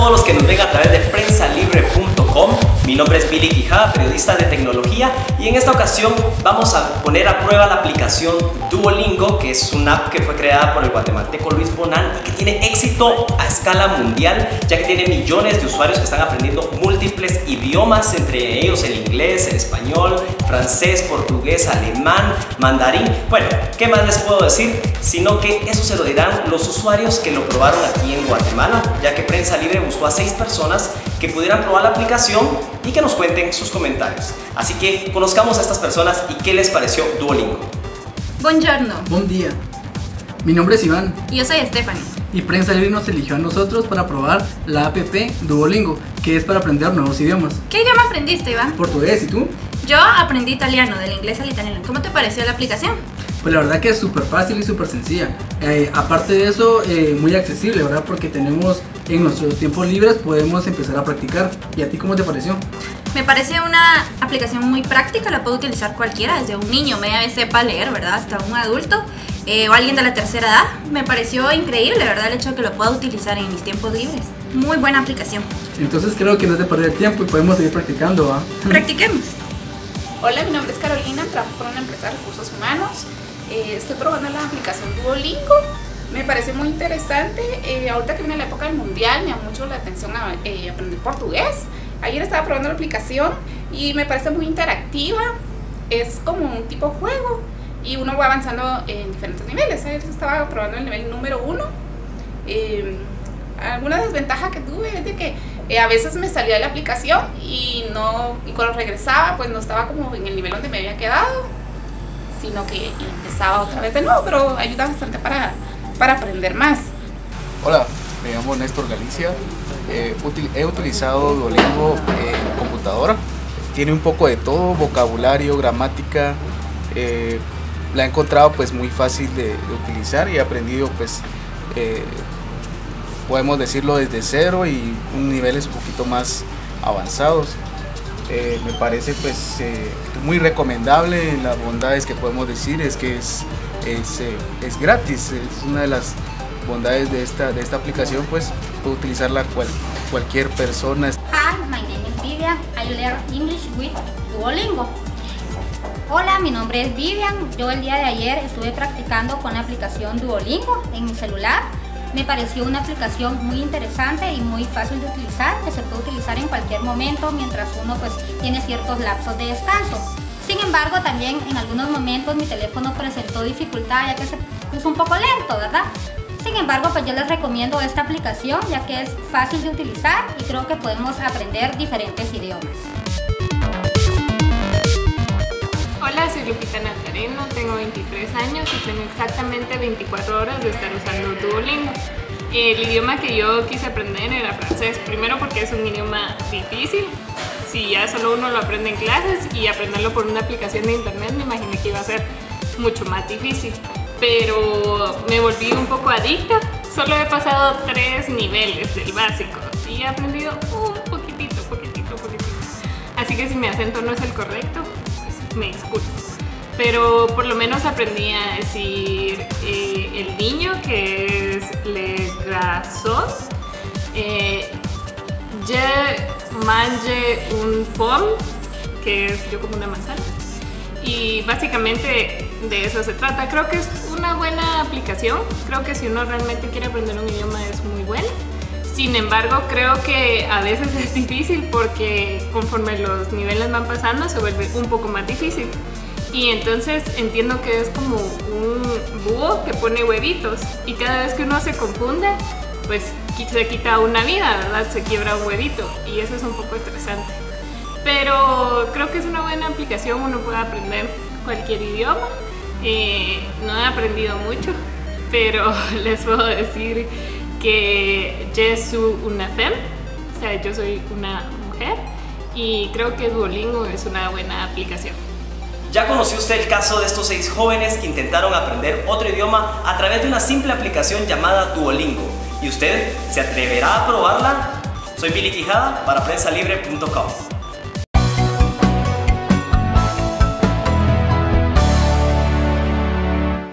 todos los que nos ven a través de prensalibre.com. Mi nombre es Billy Quijada, periodista de tecnología, y en esta ocasión vamos a poner a prueba la aplicación Duolingo, que es una app que fue creada por el guatemalteco Luis Von Ahn y que tiene éxito a escala mundial, ya que tiene millones de usuarios que están aprendiendo múltiples idiomas, entre ellos el inglés, el español, francés, portugués, alemán, mandarín. Bueno, ¿qué más les puedo decir? Sino que eso se lo dirán los usuarios que lo probaron aquí en Guatemala, ya que Prensa Libre buscó a 6 personas que pudieran probar la aplicación y que nos cuenten sus comentarios. Así que conozcamos a estas personas y qué les pareció Duolingo. Buongiorno. Buen día. Mi nombre es Iván. Y yo soy Stephanie. Y Prensa Libre nos eligió a nosotros para probar la app Duolingo, que es para aprender nuevos idiomas. ¿Qué idioma aprendiste, Iván? Portugués, ¿y tú? Yo aprendí italiano, del inglés al italiano. ¿Cómo te pareció la aplicación? Pues la verdad que es súper fácil y súper sencilla. Aparte de eso, muy accesible, ¿verdad? Porque tenemos en nuestros tiempos libres, podemos empezar a practicar. ¿Y a ti cómo te pareció? Me parece una aplicación muy práctica, la puede utilizar cualquiera, desde un niño, media vez sepa leer, ¿verdad? Hasta un adulto o alguien de la tercera edad. Me pareció increíble, ¿verdad? El hecho de que lo pueda utilizar en mis tiempos libres. Muy buena aplicación. Entonces creo que no es de perder el tiempo y podemos seguir practicando, ¿va? Practiquemos. Hola, mi nombre es Carolina, trabajo por una empresa de recursos humanos. Estoy probando la aplicación Duolingo, me parece muy interesante. Ahorita que viene la época del mundial, me da mucho la atención a, aprender portugués. Ayer estaba probando la aplicación y me parece muy interactiva, es como un tipo juego y uno va avanzando en diferentes niveles. Ayer estaba probando el nivel número 1. Alguna desventaja que tuve es de que a veces me salía de la aplicación y cuando regresaba pues no estaba como en el nivel donde me había quedado, sino que empezaba otra vez de nuevo, pero ayuda bastante para aprender más. Hola, me llamo Néstor Galicia. He utilizado Duolingo en computadora. Tiene un poco de todo, vocabulario, gramática. La he encontrado pues muy fácil de utilizar y he aprendido pues podemos decirlo desde cero y niveles un poquito más avanzados. Me parece pues muy recomendable. Las bondades que podemos decir es que es gratis. Es una de las bondades de esta aplicación, pues puede utilizarla cualquier persona. Hi, my name is Vivian. I learn English with Duolingo. Hola, mi nombre es Vivian. Yo el día de ayer estuve practicando con la aplicación Duolingo en mi celular. Me pareció una aplicación muy interesante y muy fácil de utilizar, que se puede utilizar en cualquier momento mientras uno pues tiene ciertos lapsos de descanso. Sin embargo, también en algunos momentos mi teléfono presentó dificultad, ya que se puso un poco lento, ¿verdad? Sin embargo, pues yo les recomiendo esta aplicación, ya que es fácil de utilizar y creo que podemos aprender diferentes idiomas. Hola, soy Lupita Nazareno, tengo 23 años y tengo exactamente 24 horas de estar usando Duolingo. El idioma que yo quise aprender era francés, primero porque es un idioma difícil. Si ya solo uno lo aprende en clases y aprenderlo por una aplicación de internet, me imaginé que iba a ser mucho más difícil. Pero me volví un poco adicta, solo he pasado 3 niveles del básico y he aprendido un poquitito. Así que si mi acento no es el correcto, me disculpo, pero por lo menos aprendí a decir el niño, que es le grasos, je mange un pomme, que es yo como una manzana, y básicamente de eso se trata. Creo que es una buena aplicación, creo que si uno realmente quiere aprender un idioma es muy bueno. Sin embargo, creo que a veces es difícil porque conforme los niveles van pasando se vuelve un poco más difícil. Y entonces entiendo que es como un búho que pone huevitos y cada vez que uno se confunda, pues se quita una vida, ¿verdad? Se quiebra un huevito y eso es un poco estresante. Pero creo que es una buena aplicación, uno puede aprender cualquier idioma. No he aprendido mucho, pero les puedo decir que je suis una femme, o sea, yo soy una mujer, y creo que Duolingo es una buena aplicación. Ya conoció usted el caso de estos 6 jóvenes que intentaron aprender otro idioma a través de una simple aplicación llamada Duolingo. ¿Y usted se atreverá a probarla? Soy Billy Quijada para prensalibre.com.